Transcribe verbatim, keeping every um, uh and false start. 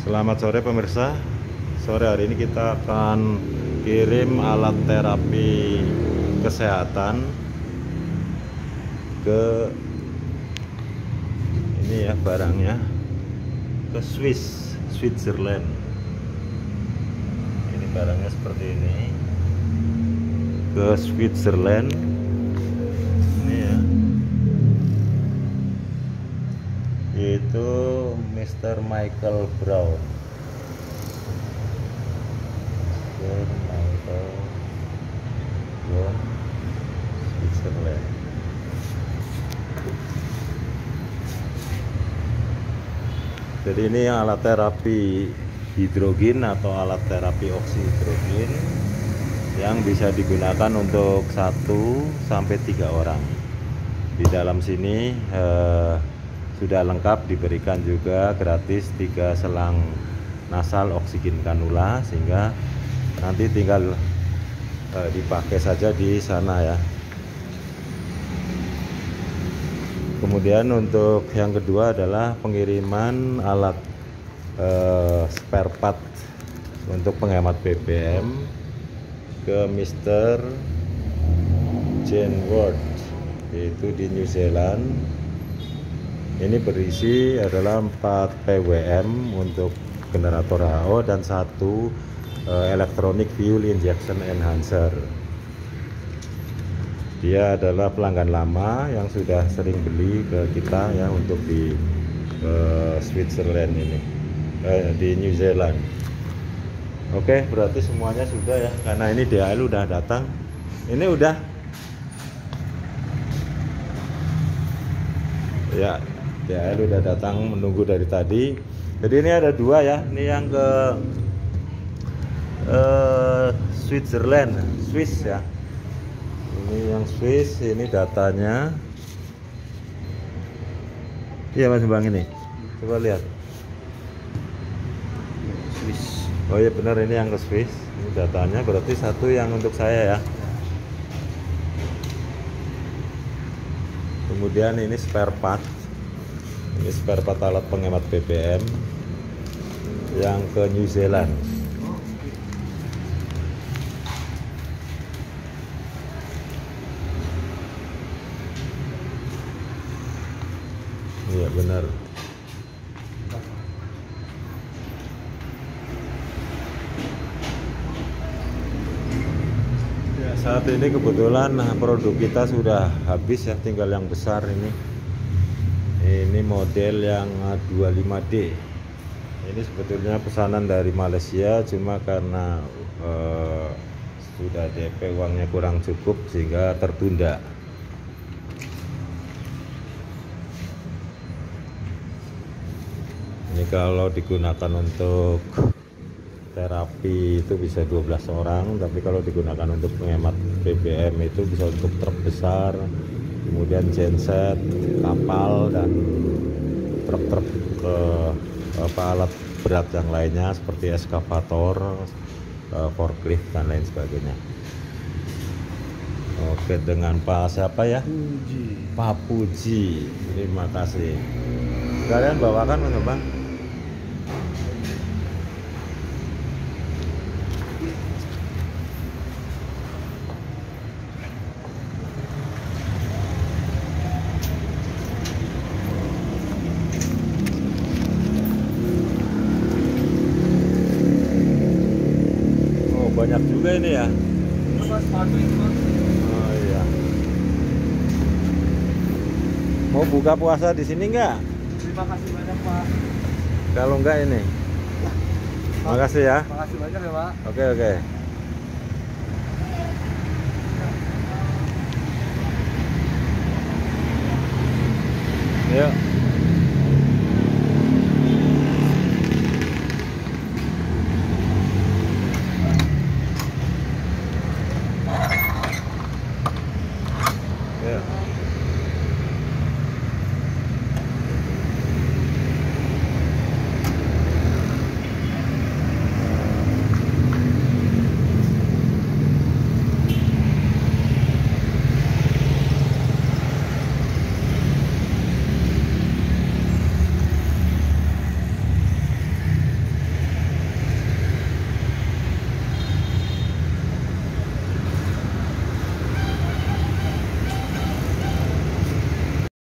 Selamat sore pemirsa. Sore hari ini kita akan kirim alat terapi kesehatan ke ini ya, barangnya ke Swiss, Switzerland. Ini barangnya seperti ini, ke Switzerland. Ini ya, itu mister Michael Brown. mister Michael Brown, Switzerland. Jadi ini alat terapi hidrogen atau alat terapi oksihidrogen yang bisa digunakan untuk satu sampai tiga orang. Di dalam sini eh, sudah lengkap, diberikan juga gratis tiga selang nasal oksigen kanula, sehingga nanti tinggal eh, dipakai saja di sana ya. Kemudian untuk yang kedua adalah pengiriman alat eh, spare part untuk penghemat B B M ke mister Jen Ward, yaitu di New Zealand. Ini berisi adalah empat P W M untuk generator H O dan satu uh, electronic fuel injection enhancer. Dia adalah pelanggan lama yang sudah sering beli ke kita ya, untuk di uh, Switzerland ini, uh, di New Zealand. Oke, berarti semuanya sudah ya, karena ini D H L udah datang. Ini udah ya, D H L udah datang, menunggu dari tadi. Jadi ini ada dua ya, ini yang ke eh, Switzerland, Swiss ya. Ini yang Swiss, ini datanya. Iya Mas Bang, ini coba lihat. Swiss. Oh iya benar, ini yang ke Swiss. Ini datanya, berarti satu yang untuk saya ya. Kemudian ini spare part. Ini spare part alat penghemat B B M yang ke New Zealand. Iya benar. Ya, saat ini kebetulan produk kita sudah habis ya, tinggal yang besar ini. Ini model yang dua puluh lima D. Ini sebetulnya pesanan dari Malaysia, cuma karena eh, sudah D P uangnya kurang cukup sehingga tertunda. Ini kalau digunakan untuk terapi itu bisa dua belas orang, tapi kalau digunakan untuk penghemat B B M itu bisa untuk truk besar, kemudian genset, kapal, dan truk-truk ke apa, alat berat yang lainnya seperti eskavator, forklift, dan lain sebagainya. Oke, dengan Pak siapa ya? Puji. Pak Puji, terima kasih. Kalian bawakan mana Bang? Banyak juga ini ya. Oh iya. Mau buka puasa di sini enggak? Terima kasih banyak Pak. Kalau enggak ini. Terima kasih ya. Terima kasih banyak ya Pak. Oke oke. Yuk.